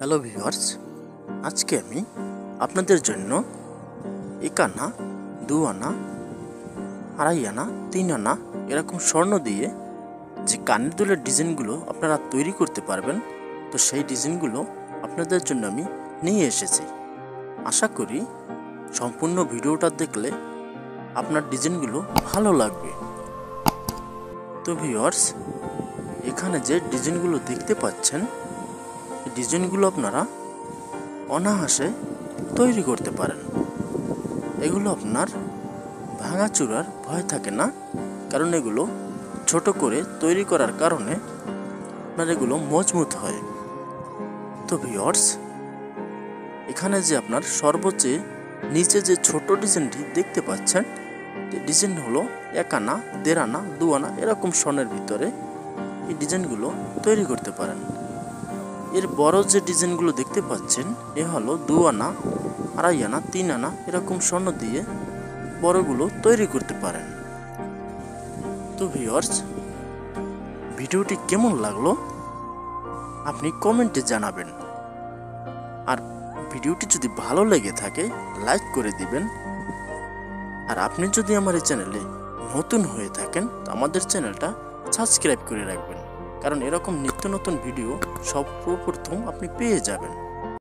Hello viewers, आज के अपन जो एक आना दो आना आढ़ाई आना तीन आना ए रकम स्वर्ण दिए जो कान दुलेर डिजाइनगुलो अपनारा तैरी करते पारबेन। तो सेई डिजाइनगुलो आपनादेर जन्य आमि निये एसेछि। आशा करी सम्पूर्ण भिडियोटा देखले आपनार डिजाइनगुलो भालो लागबे। तो भिवार्स, एखाने जे डिजाइनगुलो देखते पाच्छेन डिजाइनगुलो आपनारा अनायासे तैरी करते पारेन। एगुलो आपनार भांगा चूड़ार भय थाके ना, कारण एगुलो छोटो करे तैरी करार कारणे आपनार एगुलो मजबूत हय। तो भिवार्स, एखाने जे आपनार सर्वोच्च नीचे जे छोटो डिजाइनटी देखते पाच्छेन डिजाइन हलो एक आना देड़ आना दो आना एरकम स्वर्णेर भितरे एई डिजाइनगुलो तैरी करते पारेन। एर बड़ो जे डिजाइनगुलो देखते पाच्छेन ए हलो दो आना आढ़ाई आना तीन आना एरकम स्वर्ण दिए बड़ोगुलो तैरी करते पारेन। तो भिवार्स, भिडियोटी केमन लागलो आपनी कमेंटे जानाबेन। आर भिडियोटी जदि भालो लेगे थाके लाइक करे दिबेन। आर आपनी जदि आमार चैनेले नतून हये थाकेन तो आमादेर चैनेलटा सबस्क्राइब करे राखबेन, कारण एरकम नित्य नतून भिडियो सर्वप्रथम आपनी पेये जाबेन।